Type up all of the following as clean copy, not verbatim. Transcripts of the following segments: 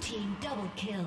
Team double kill.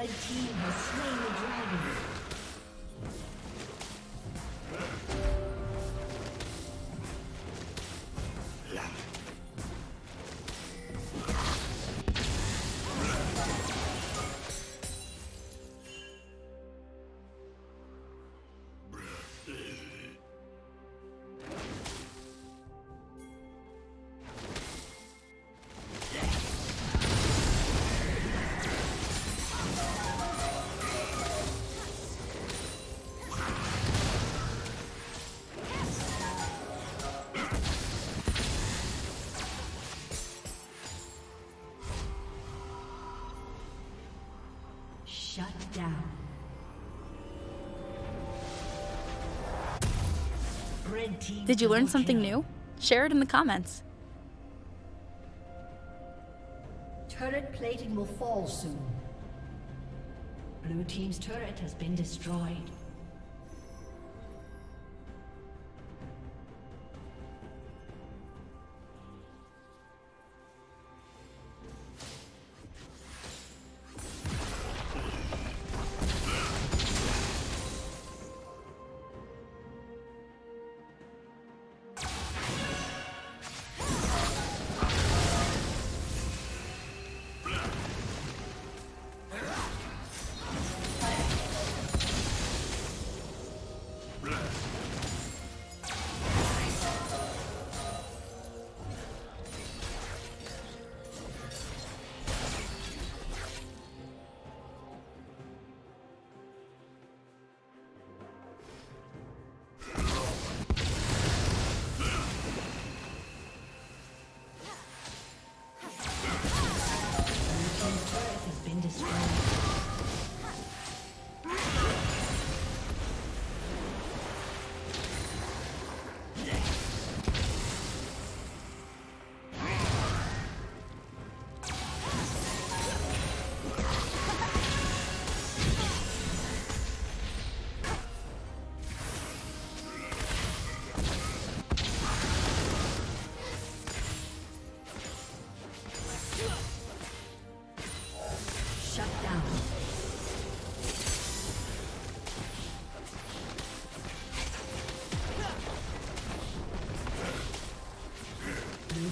Red team has slain the dragon. Shut down. Did you learn something new? Share it in the comments. Turret plating will fall soon. Blue team's turret has been destroyed.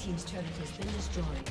Team's turret has been destroyed.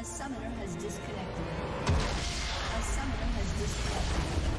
A summoner has disconnected.